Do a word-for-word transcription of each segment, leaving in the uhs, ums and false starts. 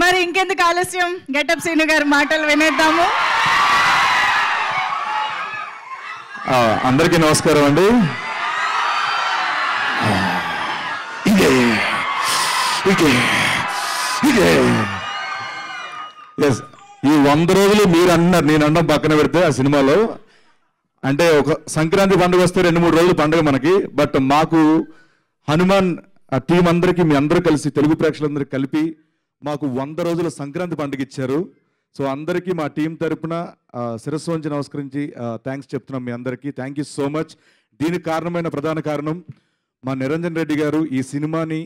మరి ఇంకెందుకు ఆలస్యం, గెటప్ శ్రీను గారి మాటలు వినేద్దాము. అందరికీ నమస్కారం అండి. ఈ వంద రోజులు మీరు అన్నారు, నేను అన్నం పక్కన పెడితే ఆ సినిమాలో అంటే ఒక సంక్రాంతి పండుగ వస్తే రెండు మూడు రోజులు పండుగ మనకి, బట్ మాకు హనుమాన్ ఆ టీం అందరికీ మీ అందరూ కలిసి తెలుగు ప్రేక్షకులందరూ కలిపి మాకు వంద రోజుల సంక్రాంతి పండుగ ఇచ్చారు. సో అందరికీ మా టీం తరఫున శిరస్సు వంచి నమస్కరించి థ్యాంక్స్ చెప్తున్నాం మీ అందరికీ. Thank you so much. దీనికి కారణమైన ప్రధాన కారణం మా నిరంజన్ రెడ్డి గారు ఈ సినిమాని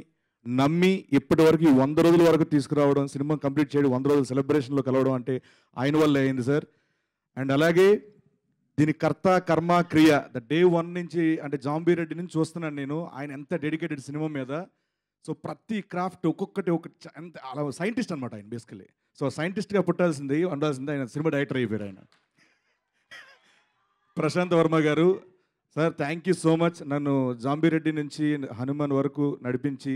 నమ్మి ఇప్పటి వరకు ఈ వంద రోజుల వరకు తీసుకురావడం, సినిమా కంప్లీట్ చేయడం, వంద రోజుల సెలబ్రేషన్లో కలవడం అంటే ఆయన వల్ల అయింది సార్. అండ్ అలాగే దీని కర్త, కర్మ, క్రియ ద డే వన్ నుంచి అంటే జాంబీరెడ్డి నుంచి చూస్తున్నాను నేను ఆయన ఎంత డెడికేటెడ్ సినిమా మీద. సో ప్రతి క్రాఫ్ట్ ఒక్కొక్కటి ఒకటి అంత అలా సైంటిస్ట్ అనమాట ఆయన బేసికలీ. సో సైంటిస్ట్గా పుట్టాల్సింది ఉండాల్సింది ఆయన సినిమా డైరెక్టర్ అయిపోయారు ఆయన. ప్రశాంత్ వర్మ గారు sir, thank you so much. నన్ను జాంబీరెడ్డి నుంచి హనుమాన్ వరకు నడిపించి,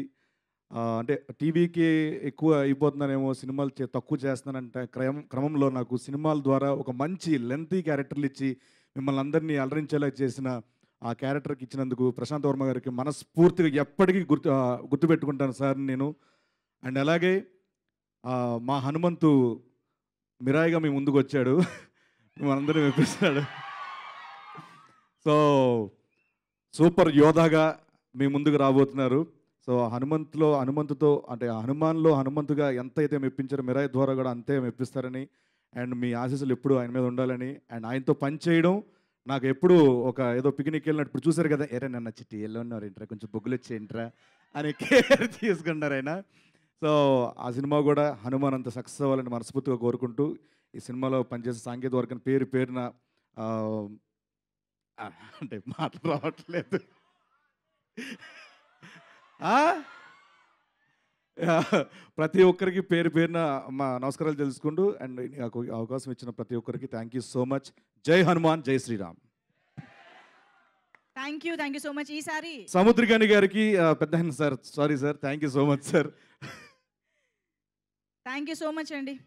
అంటే టీవీకి ఎక్కువ అయిపోతున్నానేమో, సినిమాలు తక్కువ చేస్తున్నానంటే క్రమ క్రమంలో నాకు సినిమాల ద్వారా ఒక మంచి లెంతీ క్యారెక్టర్లు ఇచ్చి మిమ్మల్ని అందరినీ అలరించేలా చేసిన ఆ క్యారెక్టర్కి ఇచ్చినందుకు ప్రశాంత్ వర్మ గారికి మనస్ఫూర్తిగా ఎప్పటికీ గుర్తు గుర్తుపెట్టుకుంటాను సార్ నేను. అండ్ అలాగే మా హనుమంతు మిరాయిగా మీ ముందుకు వచ్చాడు, మనందరినీ మెప్పిస్తాడు. సో సూపర్ యోధాగా మీ ముందుకు రాబోతున్నారు. సో హనుమంతులో హనుమంతుతో అంటే హనుమాన్లో హనుమంతుగా ఎంత అయితే మెప్పించారో మిరాయి ద్వారా కూడా అంతే మెప్పిస్తారని, అండ్ మీ ఆశీస్సులు ఎప్పుడూ ఆయన మీద ఉండాలని, అండ్ ఆయనతో పనిచేయడం నాకు ఎప్పుడు ఒక ఏదో పిక్నిక్ వెళ్ళినట్టు ఇప్పుడు చూసారు కదా, ఎరే నన్న చిట్టి ఎల్లో ఉన్నారు ఏంట్రా, కొంచెం బొగ్గులు వచ్చి ఏంట్రా అని కేర్ తీసుకున్నారు ఆయన. సో ఆ సినిమా కూడా హనుమాన్ అంత సక్సెస్ అవ్వాలని మనస్ఫూర్తిగా కోరుకుంటూ, ఈ సినిమాలో పనిచేసే సాంకేతిక వర్గం పేరు పేరున అంటే మాట రావట్లేదు, ప్రతి ఒక్కరికి పేరు పేరున మా నమస్కారాలు తెలుసుకుంటూ, అండ్ అవకాశం ఇచ్చిన ప్రతి ఒక్కరికి థ్యాంక్ యూ సో మచ్. జై హనుమాన్, జై Sriram. Thank you, thank you so much. ఈసారి సముద్రగాని గారికి పెద్ద sir, sorry sir, thank you so much sir. Thank you so much అండి.